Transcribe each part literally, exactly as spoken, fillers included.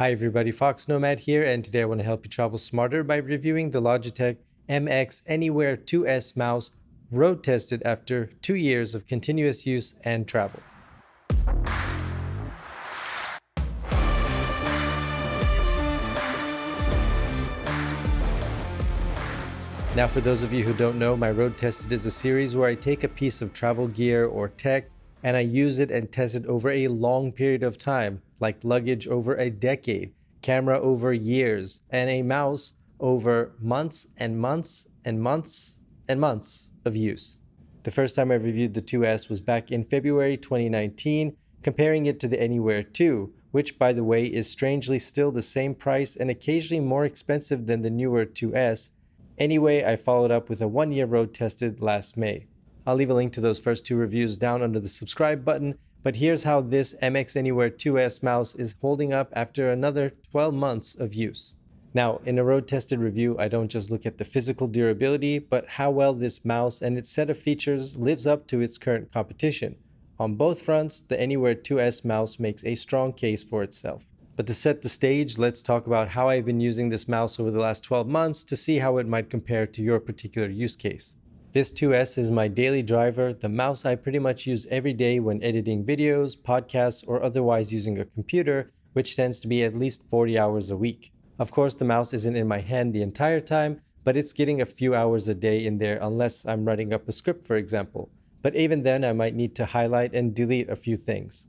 Hi everybody, Fox Nomad here, and today I want to help you travel smarter by reviewing the Logitech M X Anywhere two S mouse, road tested after two years of continuous use and travel. Now, for those of you who don't know, my road tested is a series where I take a piece of travel gear or tech and I use it and test it over a long period of time, like luggage over a decade, camera over years, and a mouse over months and months and months and months of use. The first time I reviewed the two S was back in February twenty nineteen, comparing it to the Anywhere two, which, by the way, is strangely still the same price and occasionally more expensive than the newer two S. Anyway, I followed up with a one-year road tested last May. I'll leave a link to those first two reviews down under the subscribe button, but here's how this M X Anywhere two S mouse is holding up after another twelve months of use. Now, in a road-tested review, I don't just look at the physical durability, but how well this mouse and its set of features lives up to its current competition. On both fronts, the Anywhere two S mouse makes a strong case for itself. But to set the stage, let's talk about how I've been using this mouse over the last twelve months to see how it might compare to your particular use case. This two S is my daily driver, the mouse I pretty much use every day when editing videos, podcasts, or otherwise using a computer, which tends to be at least forty hours a week. Of course, the mouse isn't in my hand the entire time, but it's getting a few hours a day in there unless I'm writing up a script, for example. But even then, I might need to highlight and delete a few things.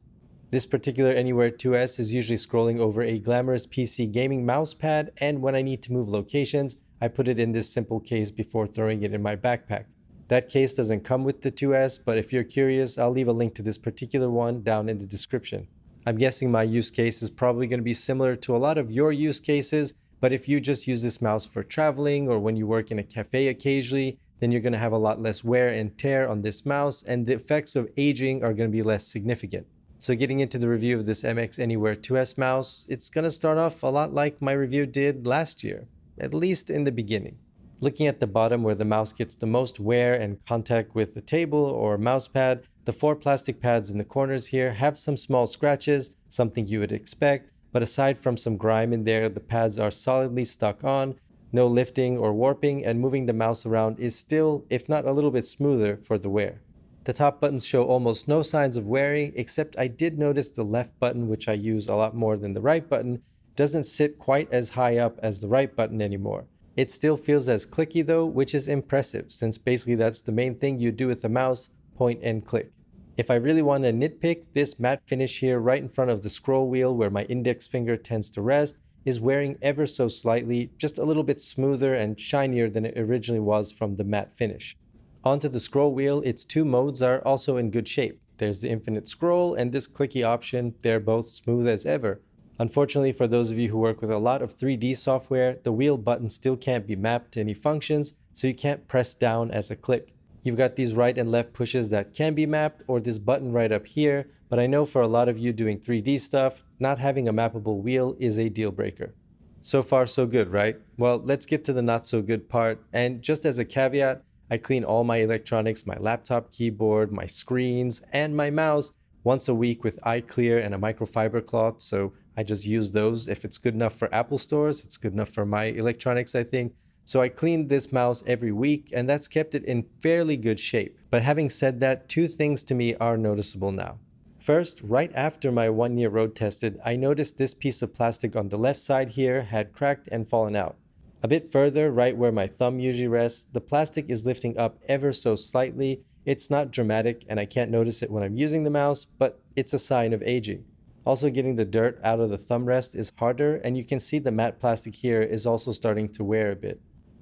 This particular Anywhere two S is usually scrolling over a glamorous P C gaming mouse pad, and when I need to move locations, I put it in this simple case before throwing it in my backpack. That case doesn't come with the two S, but if you're curious, I'll leave a link to this particular one down in the description. I'm guessing my use case is probably going to be similar to a lot of your use cases, but if you just use this mouse for traveling or when you work in a cafe occasionally, then you're going to have a lot less wear and tear on this mouse, and the effects of aging are going to be less significant. So getting into the review of this M X Anywhere two S mouse, it's going to start off a lot like my review did last year, at least in the beginning. Looking at the bottom where the mouse gets the most wear and contact with the table or mouse pad, the four plastic pads in the corners here have some small scratches, something you would expect, but aside from some grime in there, the pads are solidly stuck on, no lifting or warping, and moving the mouse around is still, if not a little bit smoother for the wear. The top buttons show almost no signs of wearing, except I did notice the left button, which I use a lot more than the right button, doesn't sit quite as high up as the right button anymore. It still feels as clicky though, which is impressive, since basically that's the main thing you do with the mouse, point and click. If I really want to nitpick, this matte finish here right in front of the scroll wheel where my index finger tends to rest is wearing ever so slightly, just a little bit smoother and shinier than it originally was from the matte finish. Onto the scroll wheel, its two modes are also in good shape. There's the infinite scroll and this clicky option, they're both smooth as ever. Unfortunately, for those of you who work with a lot of three D software, the wheel button still can't be mapped to any functions, so you can't press down as a click. You've got these right and left pushes that can be mapped, or this button right up here, but I know for a lot of you doing three D stuff, not having a mappable wheel is a deal breaker. So far, so good, right? Well, let's get to the not so good part, and just as a caveat, I clean all my electronics, my laptop keyboard, my screens, and my mouse once a week with iClear and a microfiber cloth, so I just use those. If it's good enough for Apple stores, it's good enough for my electronics, I think. So I cleaned this mouse every week, and that's kept it in fairly good shape. But having said that, two things to me are noticeable now. First, right after my one-year road tested, I noticed this piece of plastic on the left side here had cracked and fallen out. A bit further, right where my thumb usually rests, the plastic is lifting up ever so slightly. It's not dramatic, and I can't notice it when I'm using the mouse, but it's a sign of aging. Also, getting the dirt out of the thumb rest is harder, and you can see the matte plastic here is also starting to wear a bit.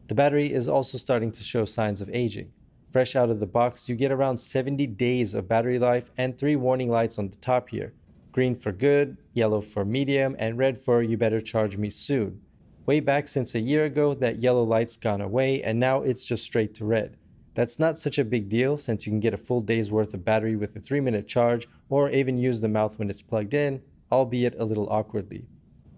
The battery is also starting to show signs of aging. Fresh out of the box, you get around seventy days of battery life and three warning lights on the top here. Green for good, yellow for medium, and red for you better charge me soon. Way back since a year ago, that yellow light's gone away, and now it's just straight to red. That's not such a big deal, since you can get a full day's worth of battery with a three minute charge, or even use the mouth when it's plugged in, albeit a little awkwardly.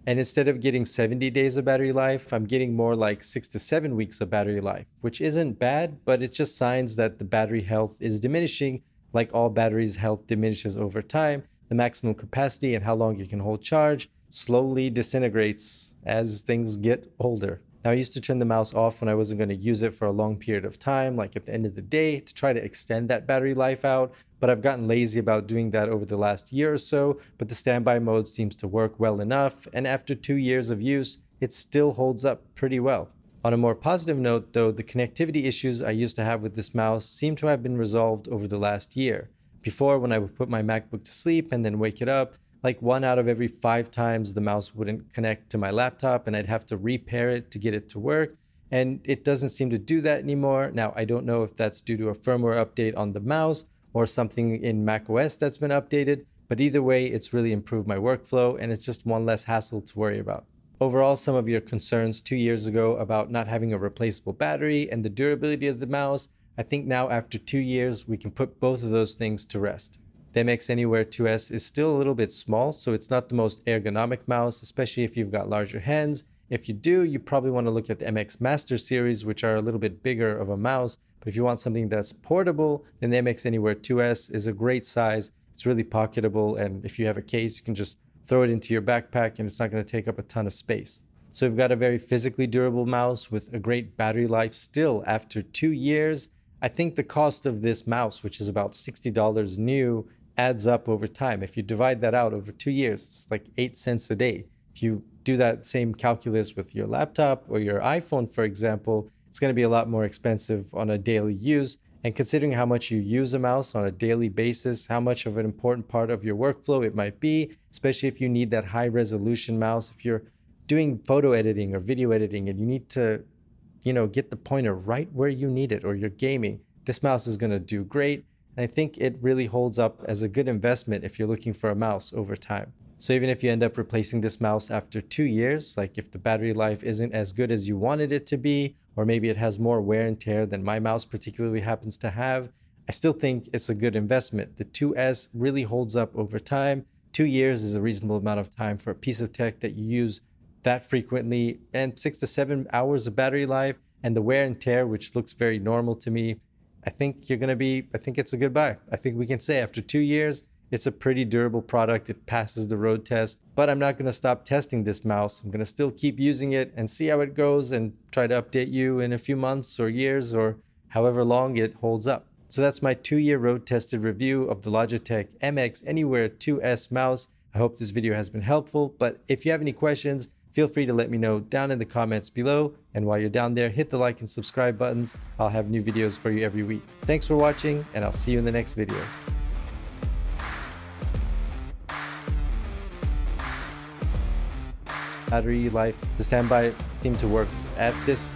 And instead of getting seventy days of battery life, I'm getting more like six to seven weeks of battery life, which isn't bad, but it's just signs that the battery health is diminishing. Like all batteries, health diminishes over time, the maximum capacity and how long it can hold charge. slowly disintegrates as things get older. Now, I used to turn the mouse off when I wasn't going to use it for a long period of time, like at the end of the day, to try to extend that battery life out, but I've gotten lazy about doing that over the last year or so, but the standby mode seems to work well enough, and after two years of use, it still holds up pretty well. On a more positive note, though, the connectivity issues I used to have with this mouse seem to have been resolved over the last year. Before, when I would put my MacBook to sleep and then wake it up, like one out of every five times the mouse wouldn't connect to my laptop and I'd have to repair it to get it to work. And it doesn't seem to do that anymore. Now, I don't know if that's due to a firmware update on the mouse or something in macOS that's been updated, but either way, it's really improved my workflow and it's just one less hassle to worry about. Overall, some of your concerns two years ago about not having a replaceable battery and the durability of the mouse, I think now after two years, we can put both of those things to rest. The M X Anywhere two S is still a little bit small, so it's not the most ergonomic mouse, especially if you've got larger hands. If you do, you probably want to look at the M X Master series, which are a little bit bigger of a mouse. But if you want something that's portable, then the M X Anywhere two S is a great size. It's really pocketable, and if you have a case, you can just throw it into your backpack, and it's not going to take up a ton of space. So we've got a very physically durable mouse with a great battery life still after two years. I think the cost of this mouse, which is about sixty dollars new, adds up over time. If you divide that out over two years, it's like eight cents a day. If you do that same calculus with your laptop or your iPhone, for example, it's going to be a lot more expensive on a daily use. And considering how much you use a mouse on a daily basis, how much of an important part of your workflow it might be, especially if you need that high resolution mouse, if you're doing photo editing or video editing and you need to, you know, get the pointer right where you need it or you're gaming, this mouse is going to do great. I think it really holds up as a good investment if you're looking for a mouse over time. So even if you end up replacing this mouse after two years, like if the battery life isn't as good as you wanted it to be, or maybe it has more wear and tear than my mouse particularly happens to have, I still think it's a good investment. The two S really holds up over time. Two years is a reasonable amount of time for a piece of tech that you use that frequently, and six to seven hours of battery life and the wear and tear, which looks very normal to me, I think you're going to be, I think it's a good buy. I think we can say after two years, it's a pretty durable product. It passes the road test, but I'm not going to stop testing this mouse. I'm going to still keep using it and see how it goes and try to update you in a few months or years or however long it holds up. So that's my two-year road tested review of the Logitech M X Anywhere two S mouse. I hope this video has been helpful, but if you have any questions, feel free to let me know down in the comments below. And while you're down there, hit the like and subscribe buttons. I'll have new videos for you every week. Thanks for watching, and I'll see you in the next video. Battery life, the standby seemed to work at this.